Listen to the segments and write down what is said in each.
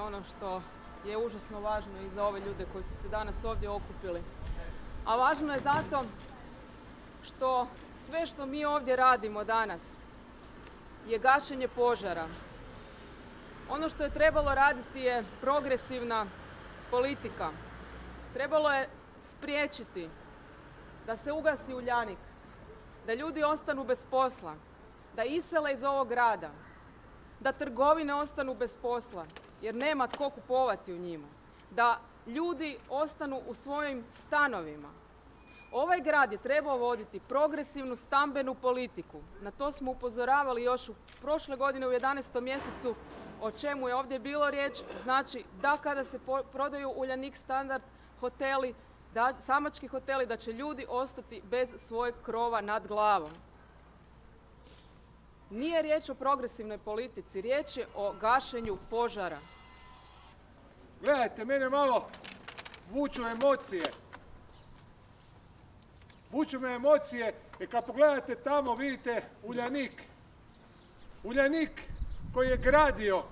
ono što je užasno važno i za ove ljude koji su se danas ovdje okupili. A važno je zato što sve što mi ovdje radimo danas je gašenje požara. Ono što je trebalo raditi je progresivna politika. Trebalo je spriječiti da se ugasi Uljanik, da ljudi ostanu bez posla, da isele iz ovog grada, da trgovine ostanu bez posla jer nema tko kupovati u njima, da ljudi ostanu u svojim stanovima. Ovaj grad je trebao voditi progresivnu stambenu politiku. Na to smo upozoravali još u prošle godine u 11. mjesecu, o čemu je ovdje bilo riječ. Znači da kada se prodaju Uljanik Standard hoteli, Samački hoteli, da će ljudi ostati bez svojeg krova nad glavom. Nije riječ o progresivnoj politici, riječ je o gašenju požara. Gledajte, mene malo vuču emocije. Vuču me emocije jer kad pogledate tamo vidite Uljanik. Uljanik koji je gradio,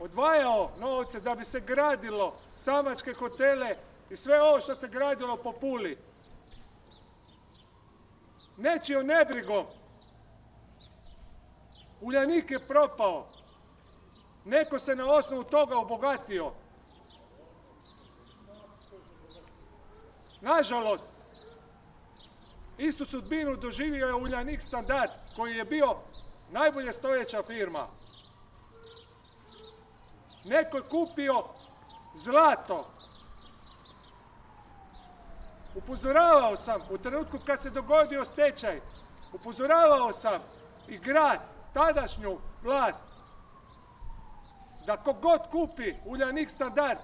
odvajao novce da bi se gradilo Samačke hotele i sve ovo što se gradilo po Puli. Nečijom nebrigom Uljanik je propao. Neko se na osnovu toga obogatio. Nažalost, istu sudbinu doživio je Uljanik Standard, koji je bio najbolje stojeća firma. Neko je kupio zlato. Upozoravao sam u trenutku kad se dogodio stečaj, upozoravao sam i grad, tadašnju vlast, da kogod kupi Uljanik Standard,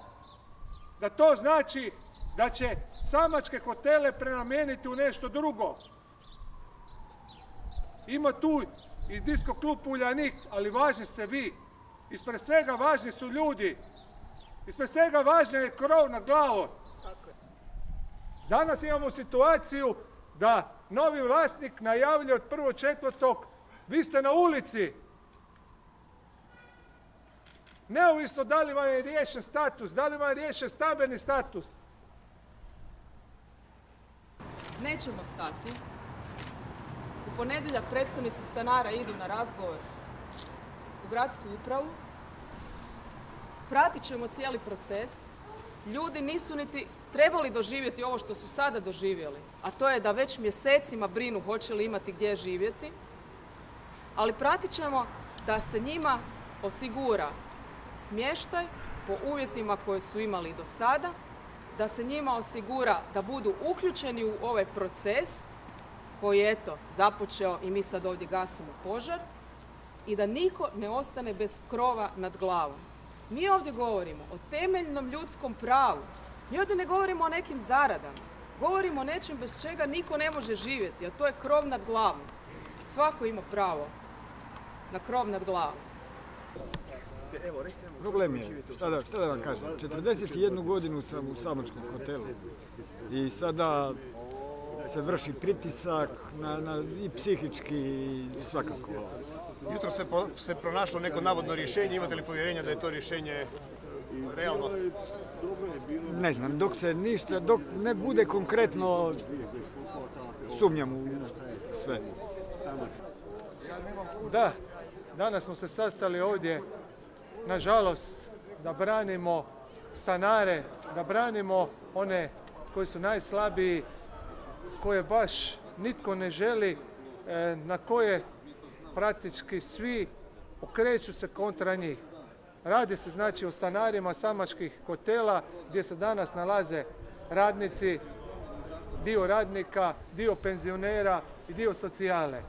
da to znači da će Samačke hotele prenamijeniti u nešto drugo. Ima tu i disko klub Uljanik, ali važni ste vi. Ispred svega važni su ljudi. Ispred svega važan je krov nad glavom. Danas imamo situaciju da novi vlasnik najavlja od 1.4. vi ste na ulici. Neovisno da li vam je riješen status, da li vam je riješen stambeni status. Nećemo stati. U ponedjeljak predstavnici stanara idu na razgovor u gradsku upravu. Pratit ćemo cijeli proces. Ljudi nisu niti trebali doživjeti ovo što su sada doživjeli, a to je da već mjesecima brinu hoće li imati gdje živjeti, ali pratit ćemo da se njima osigura smještaj po uvjetima koje su imali do sada, da se njima osigura da budu uključeni u ovaj proces koji je eto započeo i mi sad ovdje gasimo požar i da niko ne ostane bez krova nad glavom. Mi ovdje govorimo o temeljnom ljudskom pravu. Mi ovdje ne govorimo o nekim zaradama. Govorimo o nečem bez čega niko ne može živjeti, a to je krov nad glavom. Svako ima pravo na krov nad glavom. Problem je, šta da vam kažem, 41 godinu sam u Samačkom hotelu i sada se vrši pritisak i psihički i svakako. Jutro se pronašlo neko navodno rješenje, imate li povjerenja da je to rješenje realno? Ne znam, dok se ništa, dok ne bude konkretno, sumnjam u sve. Da, danas smo se sastali ovdje, nažalost, da branimo stanare, da branimo one koji su najslabiji, koje baš nitko ne želi, na koje praktički svi okreću se kontra njih. Radi se znači o stanarima Samačkih hotela gdje se danas nalaze radnici, dio radnika, dio penzionera i dio socijale,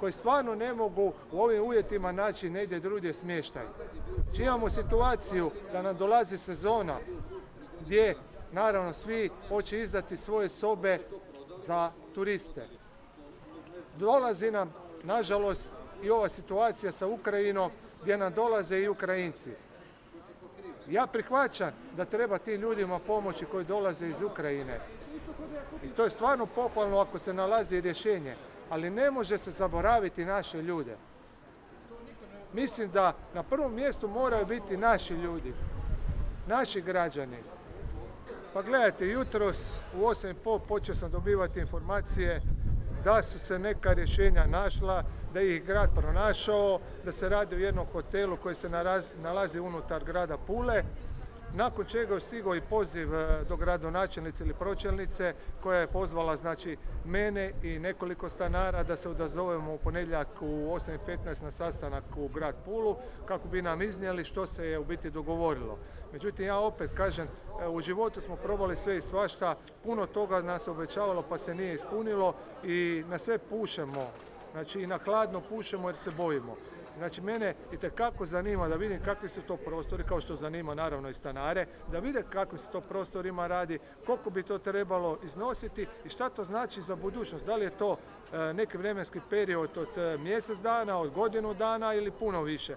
koji stvarno ne mogu u ovim uvjetima naći negdje drugdje smještaj. Imamo situaciju da nam dolazi sezona gdje naravno svi hoće izdati svoje sobe za turiste. Dolazi nam, nažalost, i ova situacija sa Ukrajinom gdje nam dolaze i Ukrajinci. Ja prihvaćam da treba tim ljudima pomoći koji dolaze iz Ukrajine. I to je stvarno pohvalno ako se nalazi rješenje. Ali ne može se zaboraviti naše ljude. Mislim da na prvom mjestu moraju biti naši ljudi, naši građani. Pa gledajte, jutros u 8:30 počeo sam dobivati informacije da su se neka rješenja našla, da ih grad pronašao, da se radi o jednom hotelu koji se nalazi unutar grada Pule, nakon čega je stigao i poziv do gradonačelnice ili pročelnice koja je pozvala znači mene i nekoliko stanara da se odazovemo u ponedjeljak u 8:15 na sastanak u grad Pulu kako bi nam iznijeli što se je u biti dogovorilo. Međutim, ja opet kažem, u životu smo probali sve i svašta, puno toga nas obećavalo pa se nije ispunilo i na sve pušemo, znači i na hladno pušemo jer se bojimo. Znači, mene itekako zanima da vidim kakvi su to prostori, kao što zanima naravno i stanare, da vide kakvim se to prostorima radi, koliko bi to trebalo iznositi i šta to znači za budućnost. Da li je to neki vremenski period od mjesec dana, od godinu dana ili puno više.